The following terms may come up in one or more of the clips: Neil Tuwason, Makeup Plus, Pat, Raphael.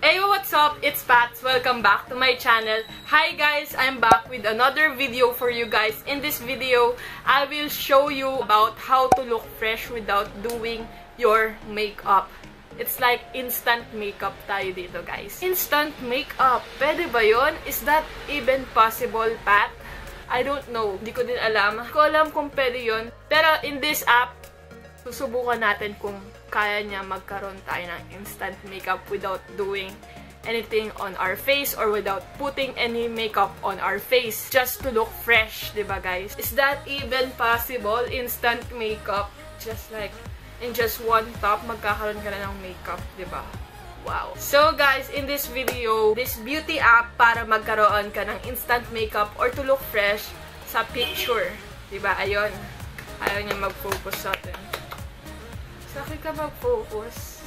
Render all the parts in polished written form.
Ayo, what's up? It's Pats. Welcome back to my channel. Hi guys, I'm back with another video for you guys. In this video, I will show you about how to look fresh without doing your makeup. It's like instant makeup tayo dito, guys. Instant makeup. Pwede ba yun? Is that even possible, Pat? I don't know. Di ko din alam. Di ko alam kung pwede yun. Pero in this app, susubukan natin kung kaya niya magkaroon tayo ng instant makeup without doing anything on our face or without putting any makeup on our face just to look fresh, diba guys? Is that even possible? Instant makeup, just like in just one top, magkakaroon ka na ng makeup, diba? Wow. So guys, in this video, this beauty app para magkaroon ka ng instant makeup or to look fresh sa picture, diba? Ayun, ayaw niya mag-focus sa atin. So, kaya ka mag-focus.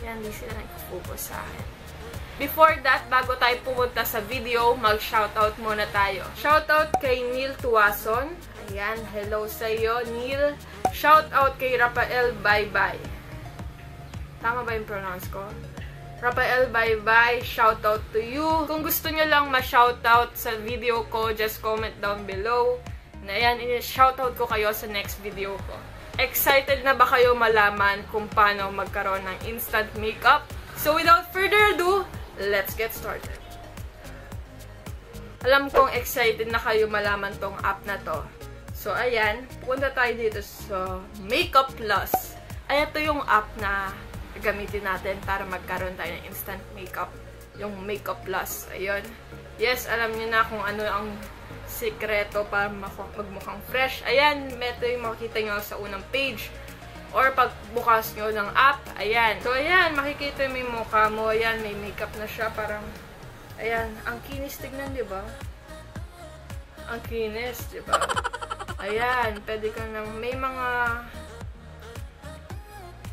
Yan, di sila nag-focus sa akin. Before that, bago tayo pumunta sa video, mag-shoutout muna tayo. Shoutout kay Neil Tuwason. Ayan, hello sa'yo, Neil. Shoutout kay Raphael, bye-bye. Tama ba yung pronounce ko? Raphael, bye-bye. Shoutout to you. Kung gusto nyo lang ma-shoutout sa video ko, just comment down below. Na yan, shoutout ko kayo sa next video ko. Excited na ba kayo malaman kung paano magkaroon ng instant makeup? So without further ado, let's get started. Alam kong excited na kayo malaman tong app na to. So ayan, punta tayo dito sa Makeup Plus. Ayan, ito yung app na gamitin natin para magkaroon tayo ng instant makeup. Yung Makeup Plus, ayun. Yes, alam niyo na kung ano ang sikreto para magmukhang fresh. Ayan, ito yung makikita nyo sa unang page. Or pagbukas nyo ng app, ayan. So, ayan, makikita yung mukha mo. Ayan, may makeup na siya. Parang, ayan, ang kinis tignan, diba? Ang kinis, diba? Ayan, pwede ka nang, may mga,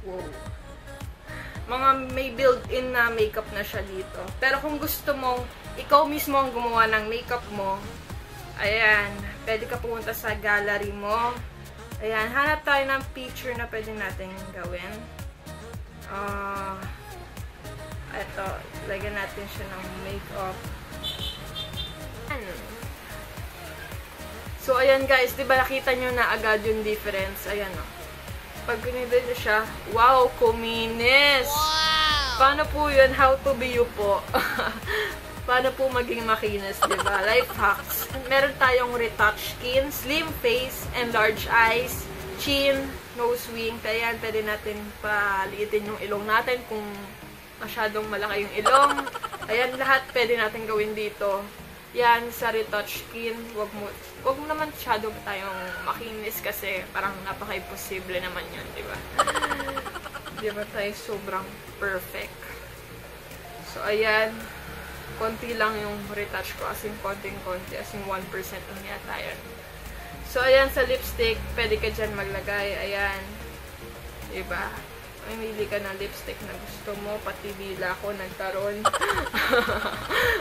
wow. Mga may built-in na makeup na siya dito. Pero kung gusto mong, ikaw mismo ang gumawa ng makeup mo, ayan, pwede ka pumunta sa gallery mo. Ayan, hanap tayo ng picture na pwede natin gawin. Ito, lagyan natin siya ng makeup. Ayan. So, ayan guys, diba nakita nyo na agad yung difference? Ayan o. Pag ginidid nyo siya, wow, kuminis! Wow! Paano po yun? How to be you po? Paano po maging makinis, diba? Life hacks. Meron tayong retouch skin, slim face, enlarge eyes, chin, nose wing. Kaya yan, pwede natin paliitin yung ilong natin kung masyadong malaki yung ilong. Ayan, lahat pwede natin gawin dito. Yan, sa retouch skin, wag mo naman masyadong tayong makinis kasi parang napaka-imposible naman yun, diba? Diba tayo sobrang perfect. So, ayan. Konti lang yung retouch ko, as in konting-konti, as in 1% lang yata yun. So, ayan, sa lipstick, pwede ka dyan maglagay, ayan. Diba? Mamili ka ng lipstick na gusto mo, pati dila ko nagtaron.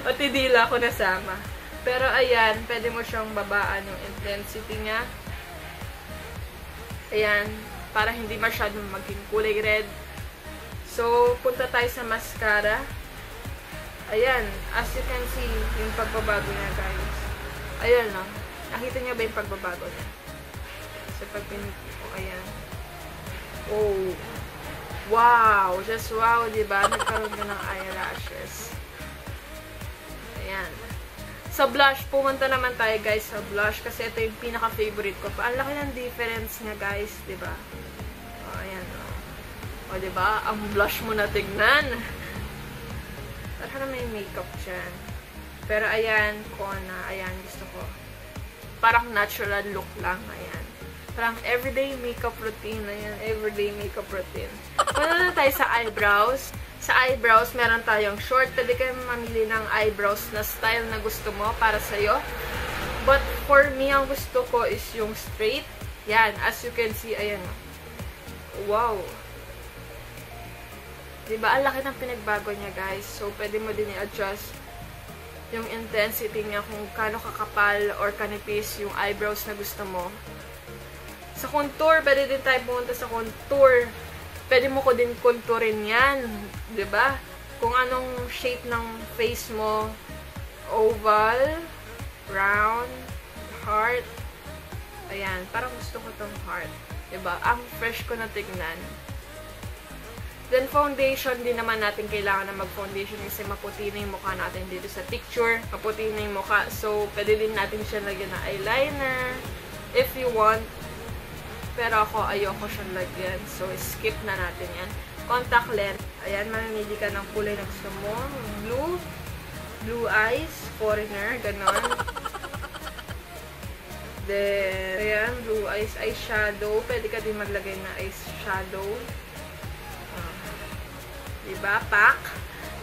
Pati dila ko nasama. Pero, ayan, pwede mo siyang babaan yung intensity niya. Ayan, para hindi masyadong maging kulay red. So, punta tayo sa mascara. Ayan, as you can see, yung pagbabago niya, guys. Ayan, no? Nakita niyo ba yung pagbabago niya? So, pag pinipin ko, ayan. Oh! Wow! Just wow, diba? Nagkaroon ka ng eyelashes. Ayan. Sa blush, pumunta naman tayo, guys, sa blush. Kasi ito yung pinaka-favorite ko. Ang laki ng difference niya, guys, diba? O, oh, ayan, no? O, diba? Ang blush mo na tignan! Para na may makeup dyan. Pero ayan, kona. Ayan, gusto ko. Parang natural look lang. Ayan. Parang everyday makeup routine. Ayan, everyday makeup routine. Muna na tayo sa eyebrows. Sa eyebrows, meron tayong short. Pwede kayo mamili ng eyebrows na style na gusto mo para sa'yo. But for me, ang gusto ko is yung straight. Yan, as you can see, ayan. Wow. Diba? Ang laki ng pinagbago niya, guys. So, pwede mo din i-adjust yung intensity niya kung kano kakapal or kanipis yung eyebrows na gusto mo. Sa contour, pwede din tayo pumunta sa contour. Pwede mo ko din contourin yan. Diba? kung anong shape ng face mo. Oval, round, heart. Ayan, parang gusto ko tong heart. Diba? Ang fresh ko na tignan. Then, foundation. Di naman natin kailangan na mag-foundation kasi maputi na yung mukha natin dito sa picture. Maputi na yung mukha. So, pwede din natin siya lagyan ng eyeliner if you want. Pero ako, ayoko siyang lagyan. So, skip na natin yan. Contact lens. Ayan, mamimili ka ng kulay na gusto mo. Blue. Blue eyes. Foreigner. Ganon. Then, ayan, blue eyes, eyeshadow. Pwede ka din maglagay na eyeshadow. Diba? Pack.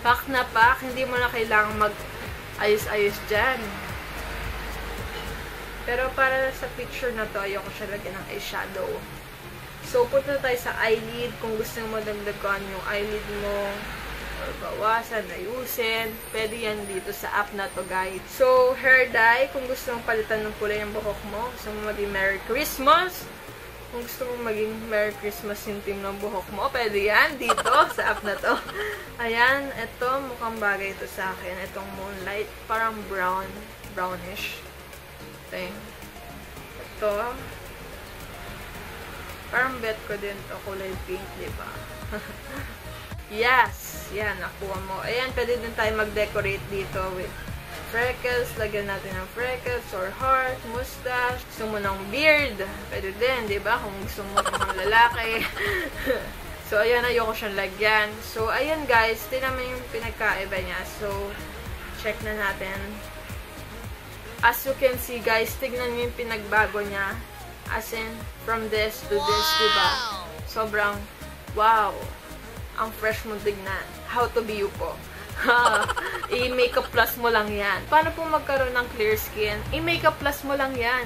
Pack na pack. Hindi mo na kailangang mag-ayos-ayos dyan. Pero para sa picture na to, ayoko siya lagyan ng eyeshadow. So, punta tayo sa eyelid. Kung gusto mo dagdagan yung eyelid mo, or bawasan, ayusin. Pwede yan dito sa app na to, guys. So, hair dye. Kung gusto mong palitan ng kulay ng buhok mo, gusto mong maging Merry Christmas. Kung gusto mong maging Merry Christmas yung team ng buhok mo, pwede yan dito sa app na to. Ayan, ito. Mukhang bagay ito sa akin. Itong Moonlight. Parang brown. Brownish. Ito. Ito. Parang bet ko din ito. Kulay pink, diba? Yes! Yan, nakuha mo. Ayan, pwede din tayo mag-decorate dito with freckles. Lagyan natin ng freckles or heart, mustache. Gusto mo ng beard. Pwede din, diba? Kung gusto mo ng lalaki. So, ayan, ayoko siyang lagyan. So, ayan guys, tinaman yung pinagkaiba niya. So, check na natin. As you can see guys, tignan nyo yung pinagbago niya. As in, from this to this, diba? Sobrang, wow! Ang fresh mo tignan. How to be you po. I-Makeup Plus mo lang yan. Paano po magkaroon ng clear skin? I-Makeup Plus mo lang yan.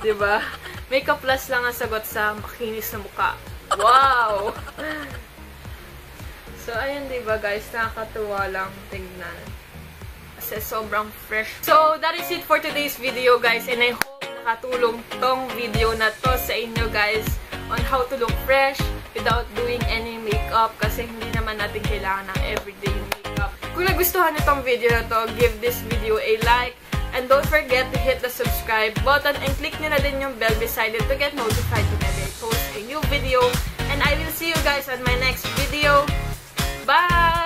Diba? Makeup Plus lang ang sagot sa makinis na mukha. Wow! So, ayun diba guys? Nakakatuwa lang tignan. Kasi sobrang fresh. So, that is it for today's video guys. And I hope nakatulong tong video na to sa inyo guys on how to look fresh without doing any makeup kasi hindi naman natin kailangan ng everyday makeup. Kung nagustuhan nyo tong video na to, give this video a like and don't forget to hit the subscribe button and click nyo na din yung bell beside it to get notified whenever I post a new video. And I will see you guys on my next video. Bye!